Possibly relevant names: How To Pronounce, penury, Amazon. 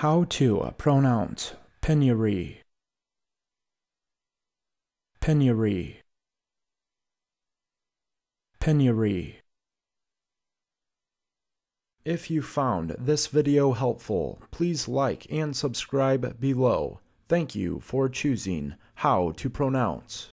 How to pronounce penury. Penury. Penury. If you found this video helpful, please like and subscribe below. Thank you for choosing How to Pronounce.